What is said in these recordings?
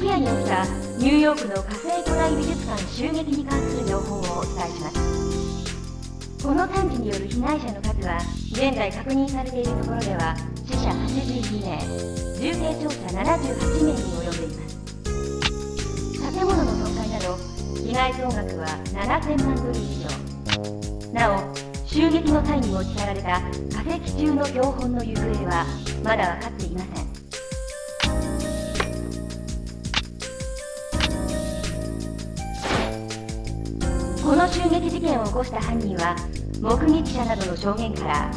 昨夜に起きたニューヨークの火星古代美術館襲撃に関する情報をお伝えします。この惨事による被害者の数は現在確認されているところでは死者82名、重軽傷者78名に及んでいます。建物の損壊など被害総額は7000万ドル以上。なお、襲撃の際に持ち去られた化石中の標本の行方はまだ分かっていません。この襲撃事件を起こした犯人は、目撃者などの証言から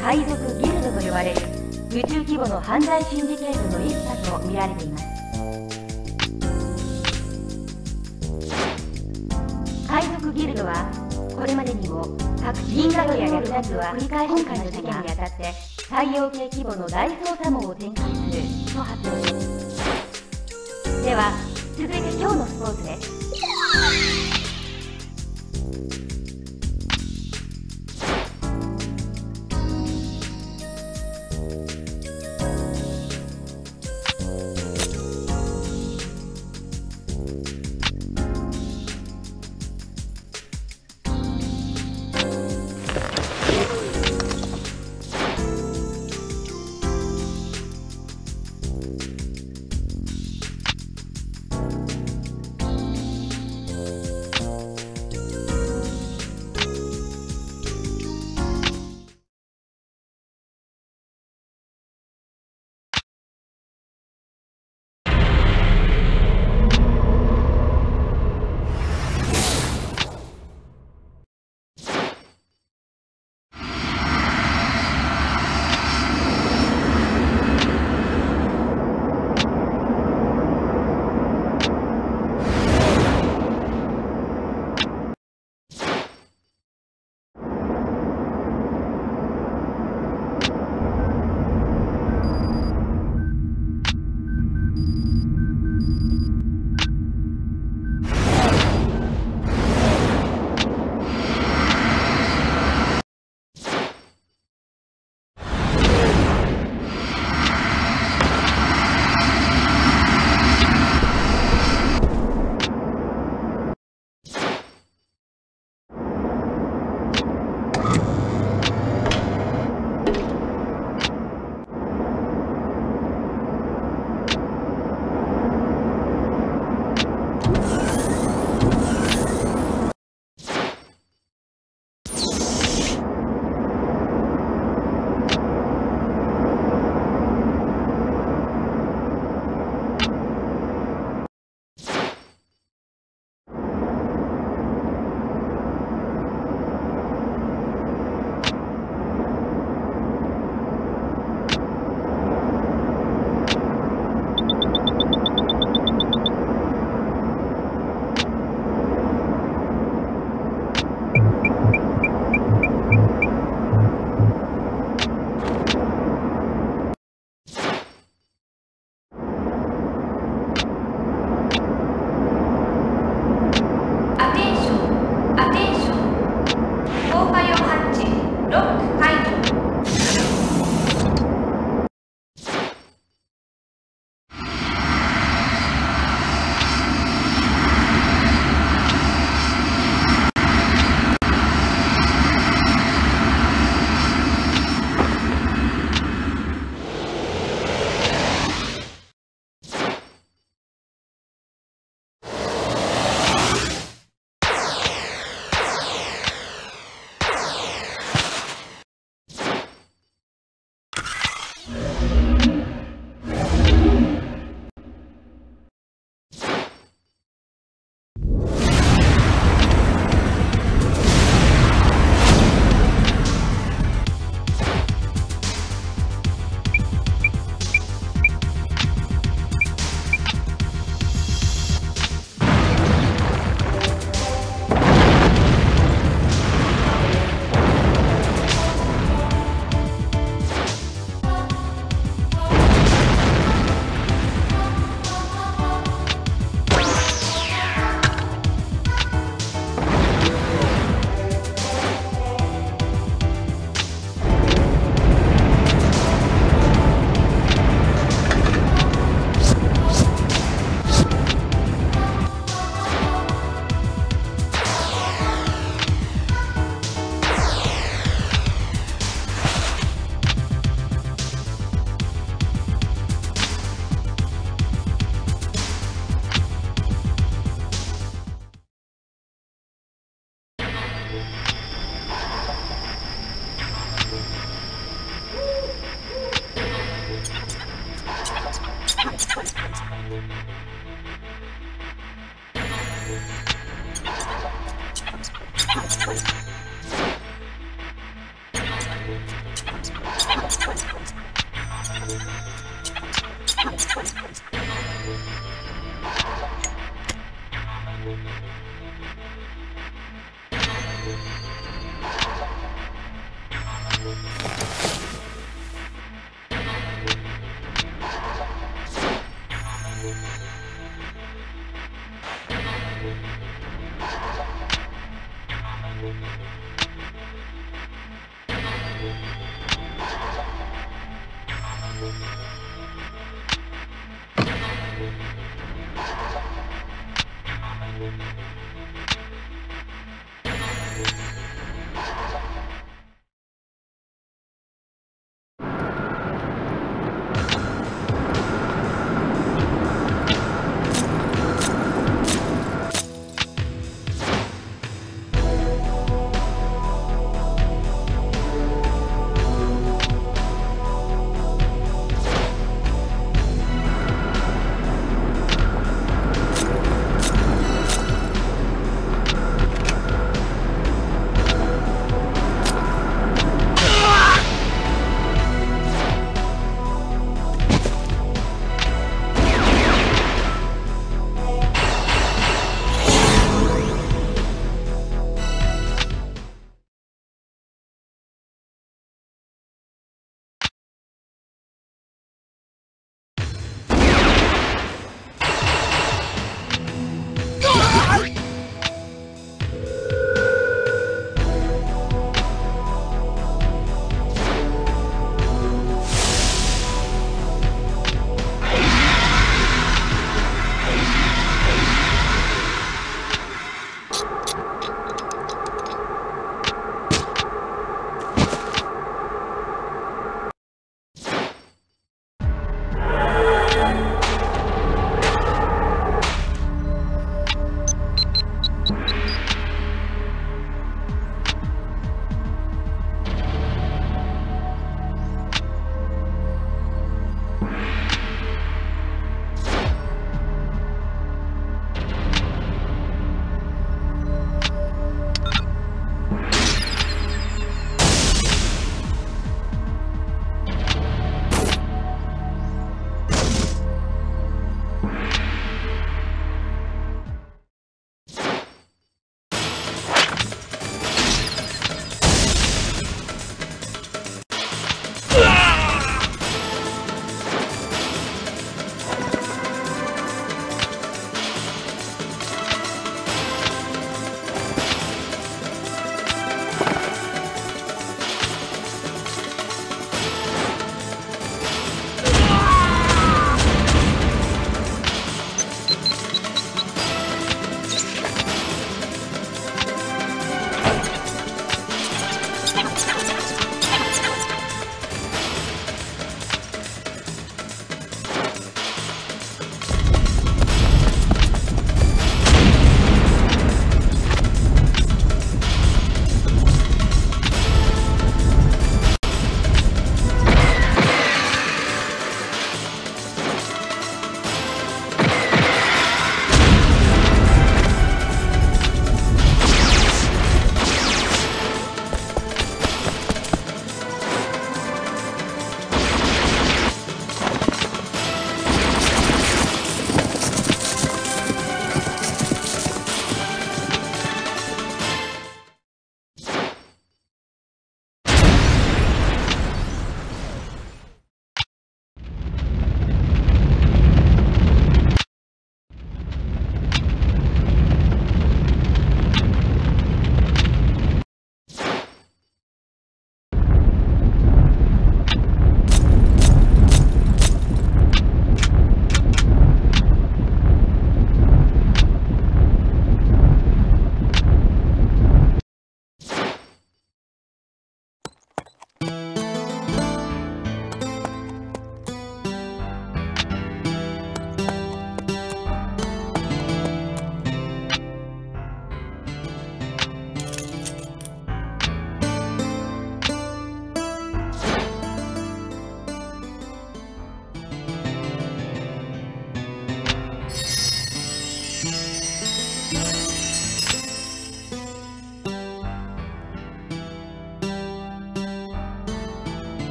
海賊ギルドと呼ばれる宇宙規模の犯罪シンジケートの一端と見られています。海賊ギルドはこれまでにも各銀河や略奪は繰り返し、今回の事件にあたって太陽系規模の大捜査網を展開すると発表します。では続いて今日のスポーツです。